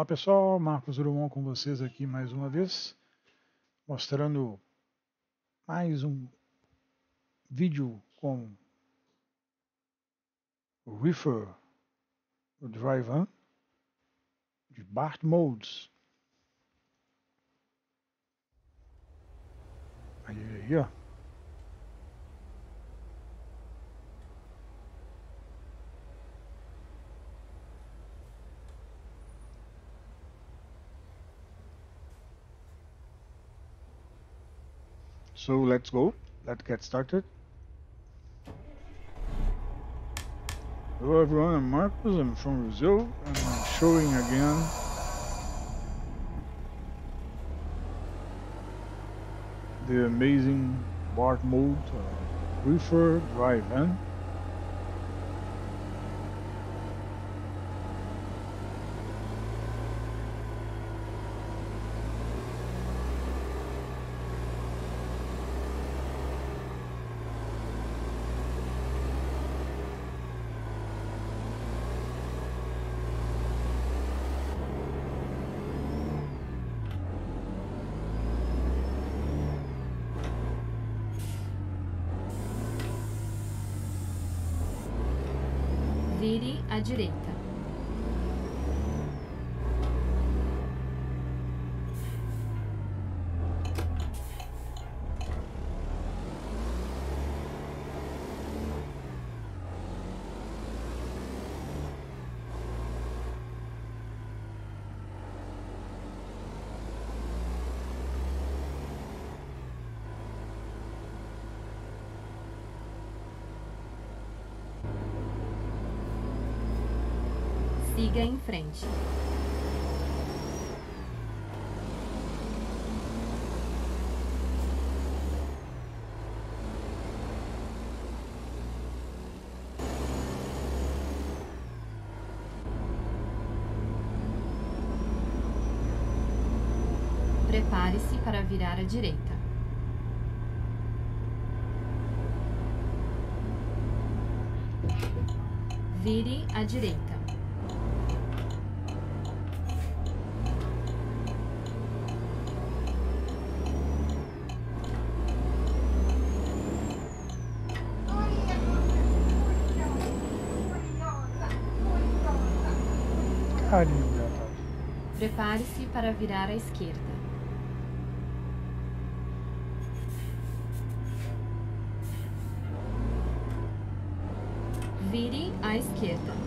Olá pessoal, Marcos Drummond com vocês aqui mais uma vez, mostrando mais um vídeo com o Reefer Dryvan de B4RT Mods. Aí, ó. So let's go, let's get started. Hello everyone, I'm Marcos, I'm from Brazil, and I'm showing again the amazing B4RT Mods Reefer Dryvan. Vire à direita. Siga em frente. Prepare-se para virar à direita. Vire à direita. Prepare-se para virar à esquerda. Vire à esquerda.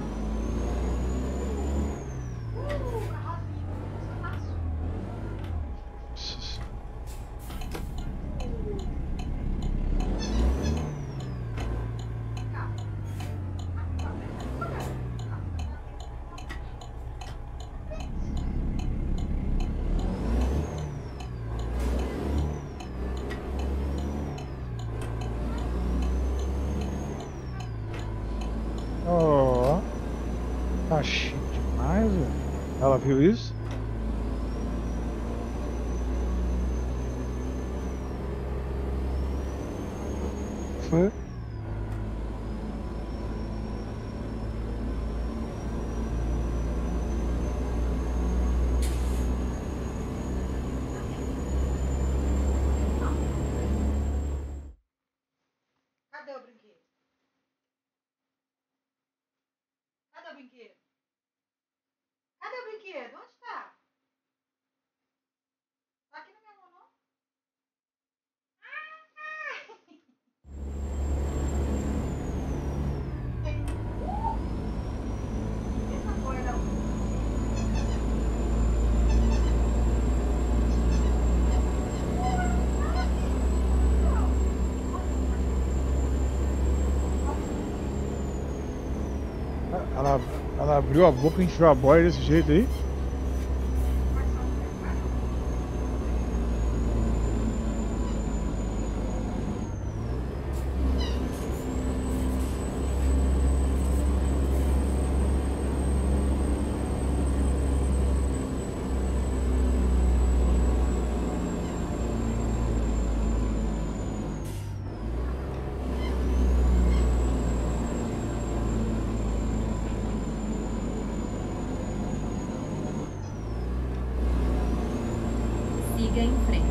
Tá chique demais, velho. Ela viu isso? Foi? Cadê o brinquedo? Cadê o brinquedo? Onde tá? Tá aqui na minha mão, não? Essa cor não. Ela abriu a boca e encheu a boia desse jeito aí. siga em frente.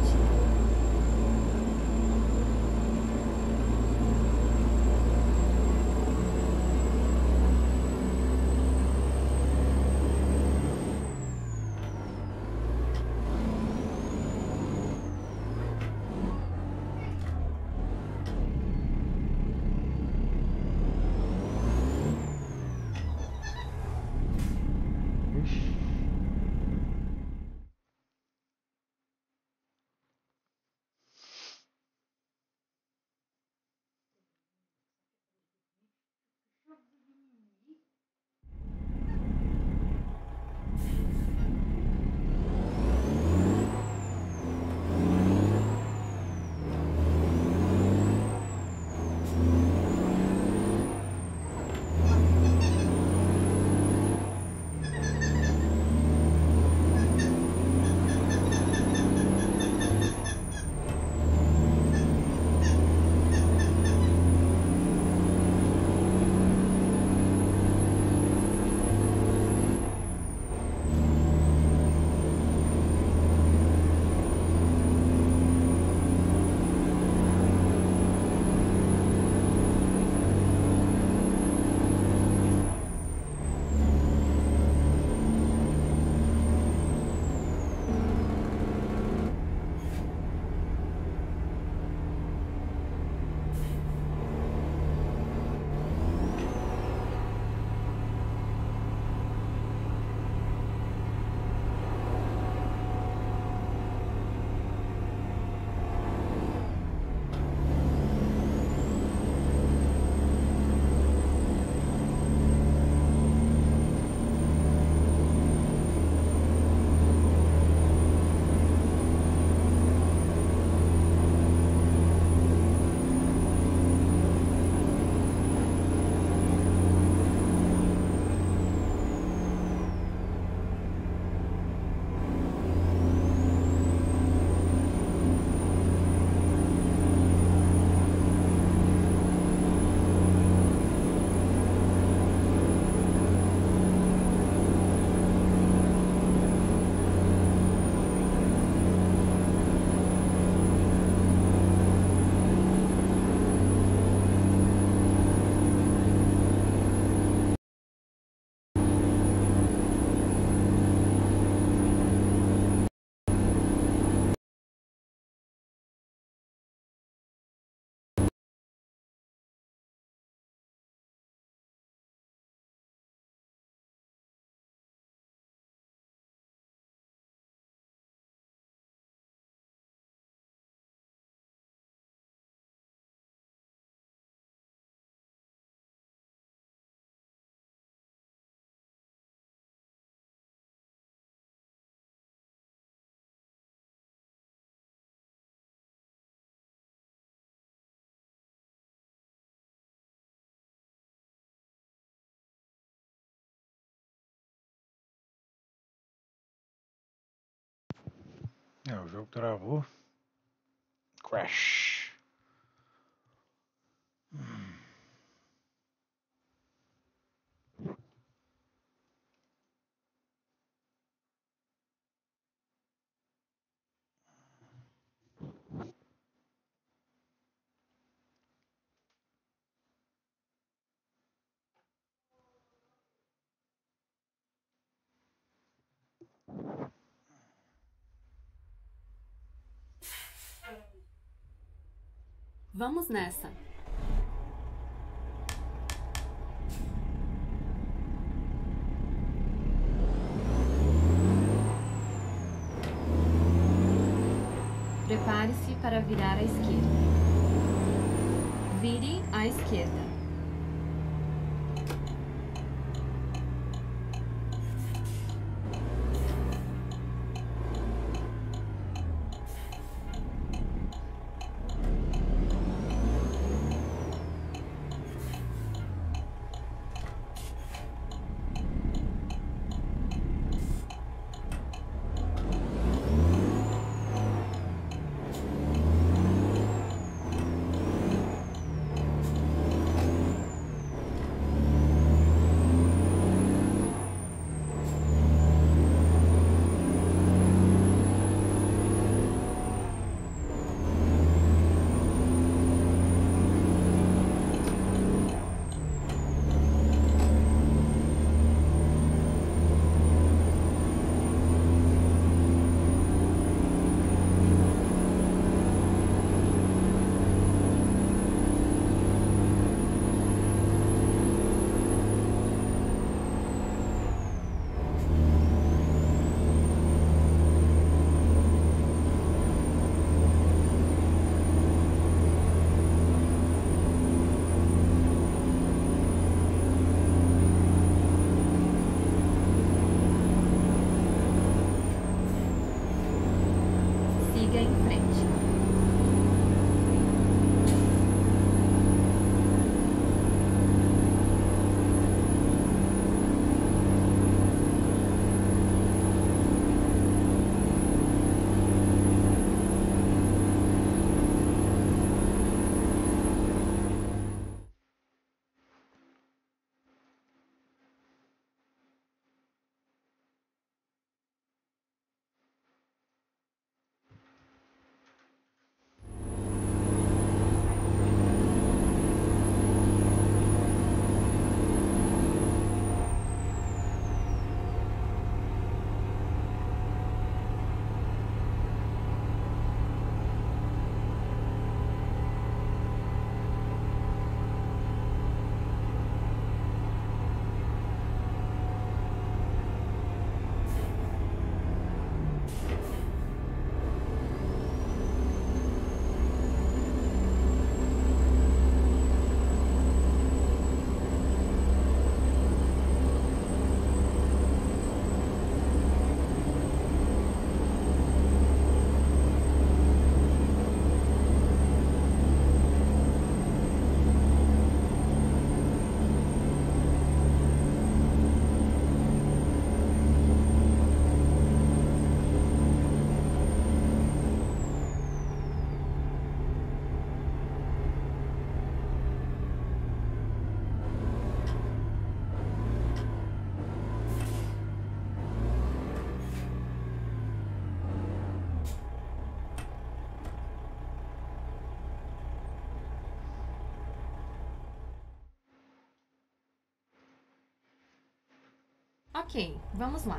É, o jogo travou. Crash. Vamos nessa! Prepare-se para virar à esquerda. Vire à esquerda. Ok, vamos lá.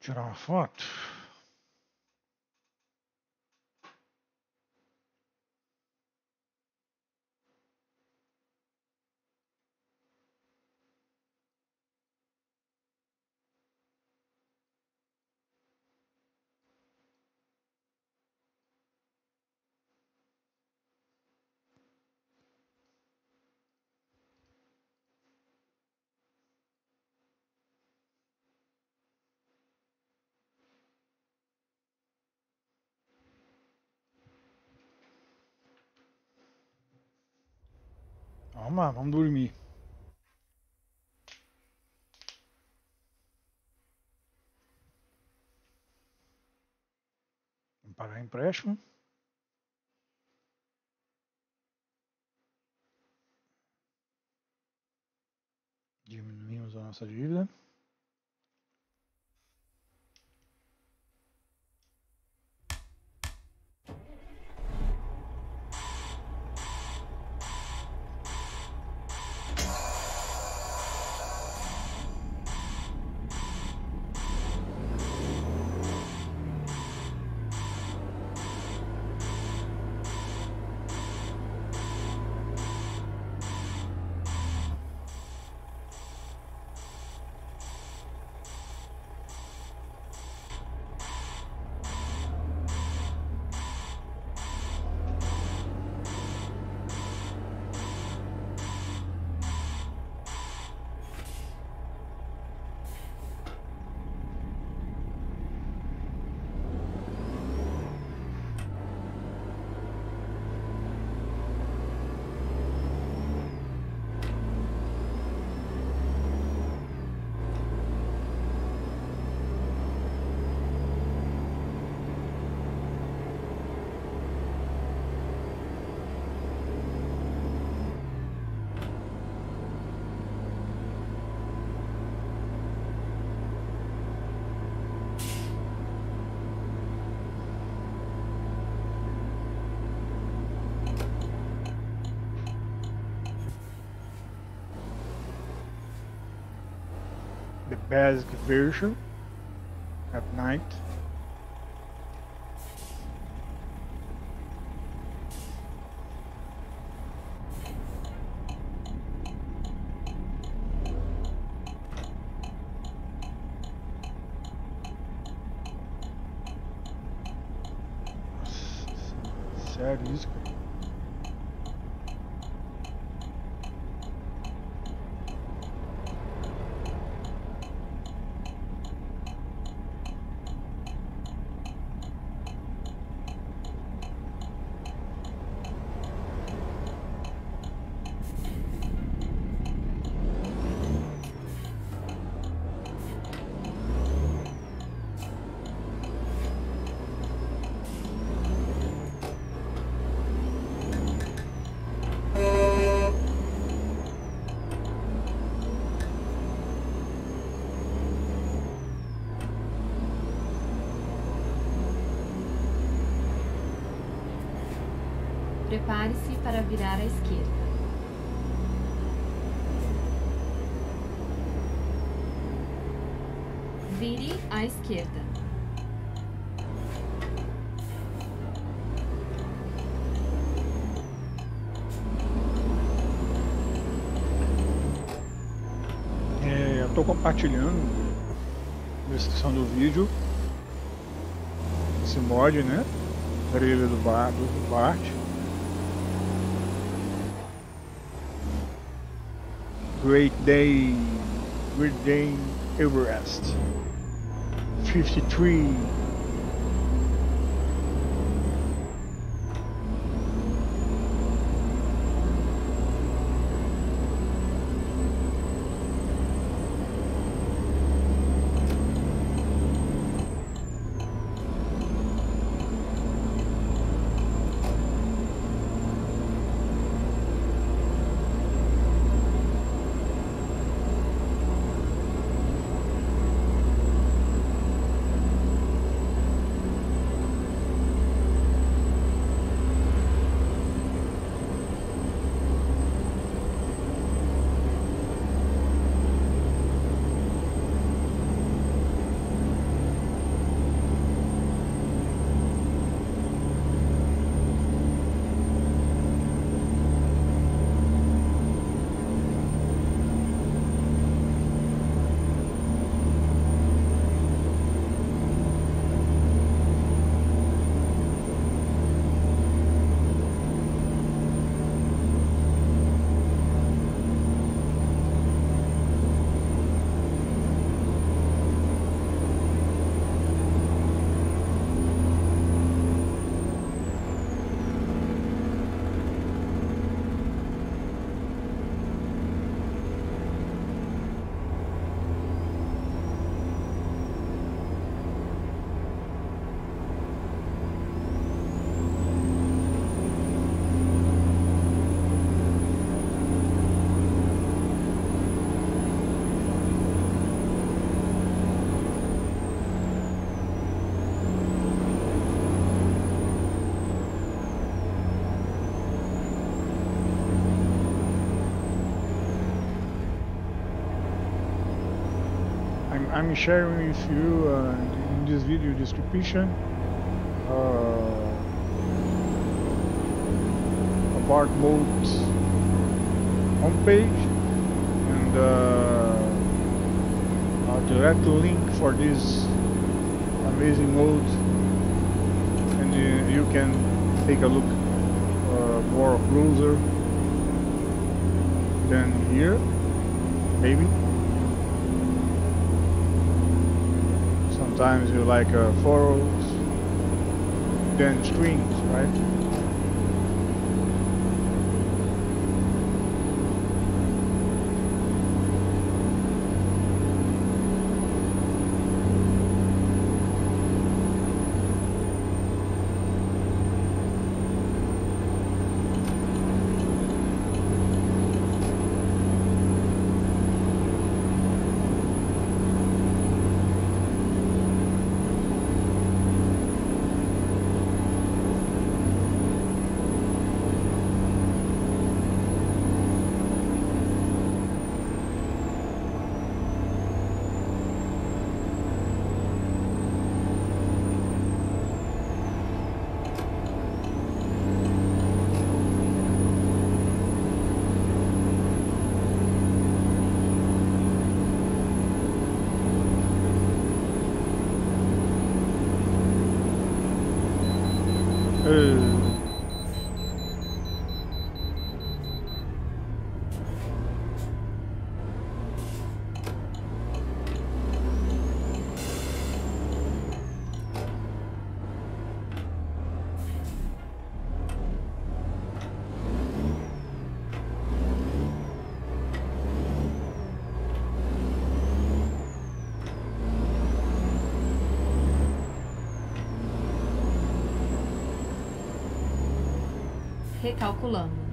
Tirar uma foto. Calma, vamos dormir. Vamos pagar empréstimo. Diminuímos a nossa dívida. the basic version at night. Sério isso, cara? Prepare-se para virar à esquerda. Vire à esquerda. Eu estou compartilhando na descrição do vídeo esse mod, né? Trilha do BR. Great Dane Everest 53. I'm sharing with you in this video description about mods homepage and a direct link for this amazing mod, and you can take a look more closer than here, maybe. Sometimes you like furrows, then strings, right? recalculando.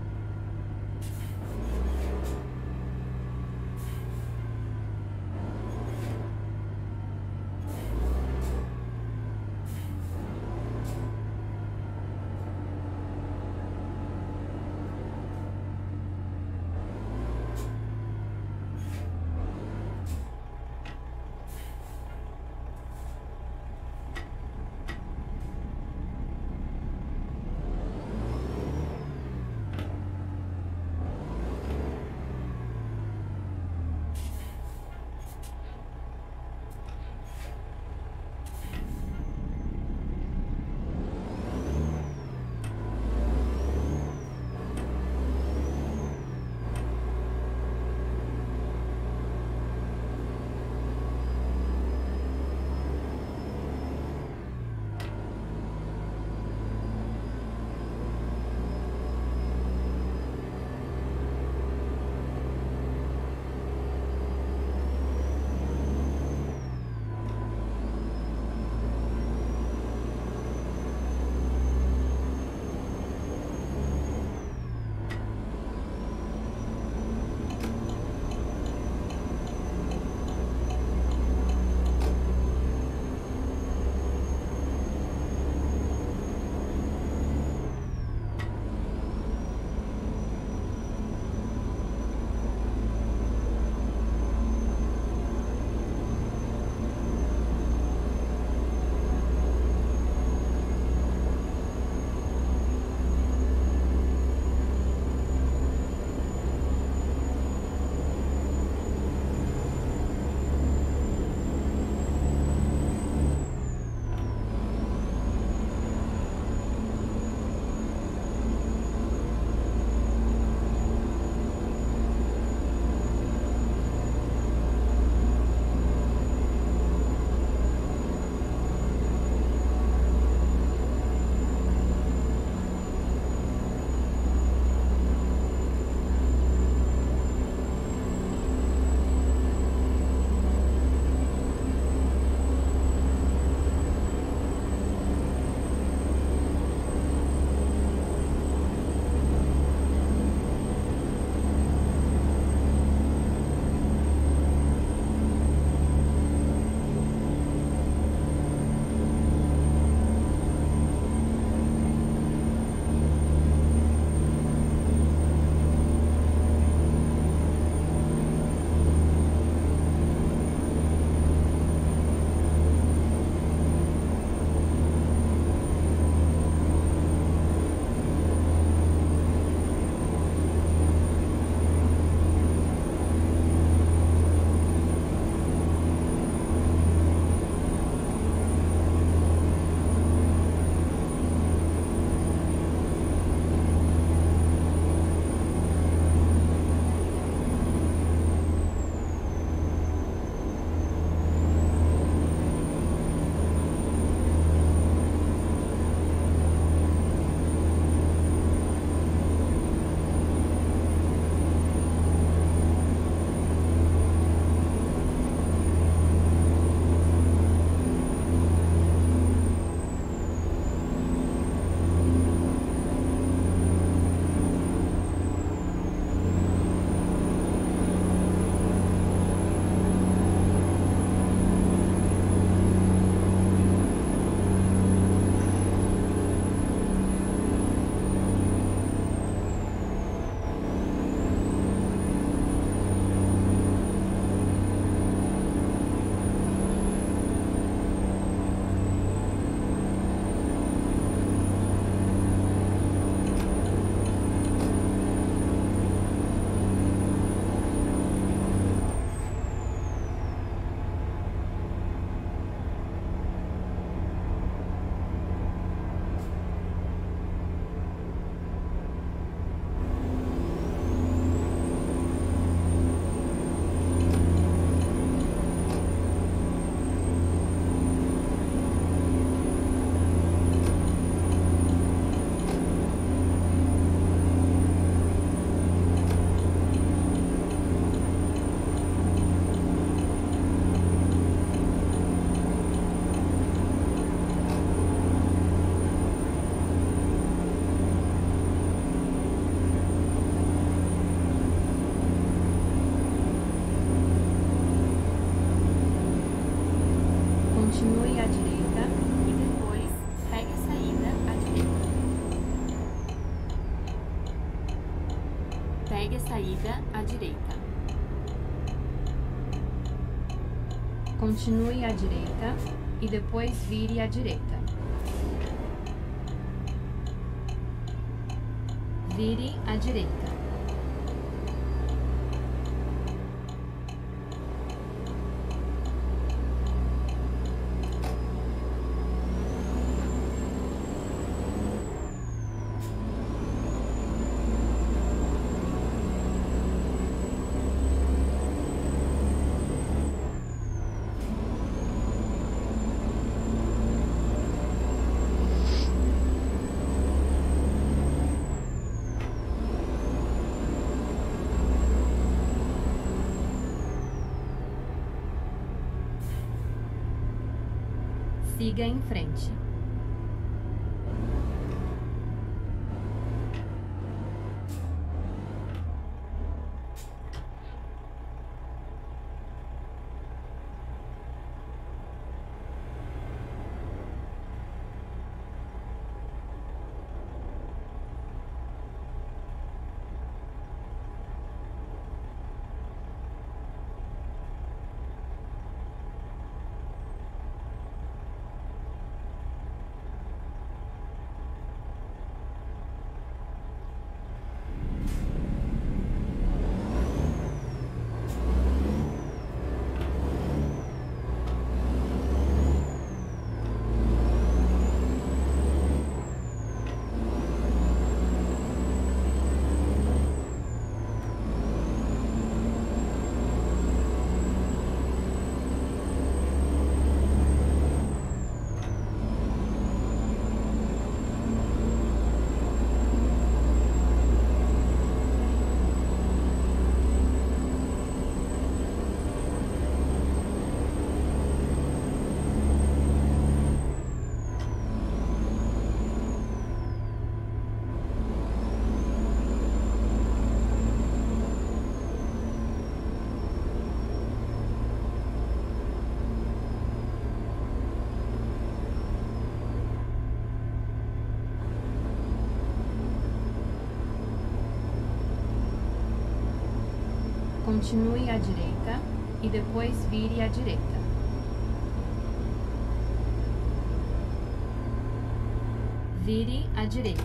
continue à direita e depois pegue a saída à direita. Pegue a saída à direita. Continue à direita e depois vire à direita. Vire à direita. Siga em frente. Continue à direita e depois vire à direita. Vire à direita.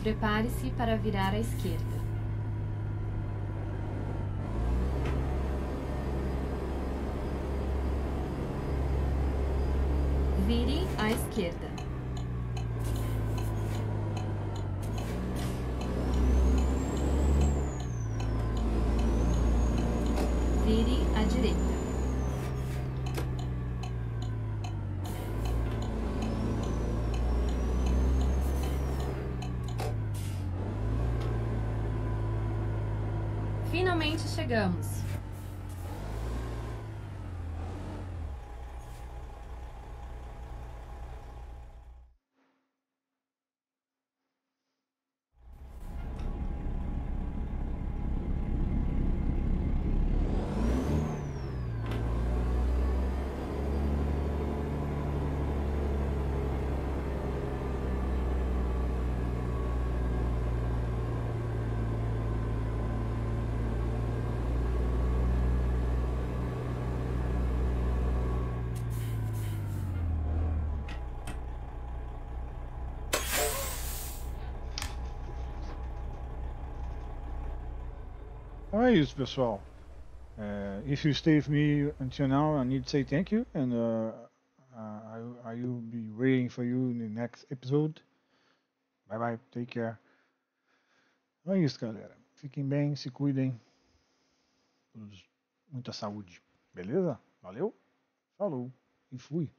Prepare-se para virar à esquerda. Vire à esquerda. Vire à direita. Finalmente chegamos. All right, isso, pessoal. If you stay with me until now, I need to say thank you, and I will be waiting for you in the next episode. Bye bye, take care. Então é isso, galera. Fiquem bem, se cuidem. Muita saúde. Beleza? Valeu, falou e fui.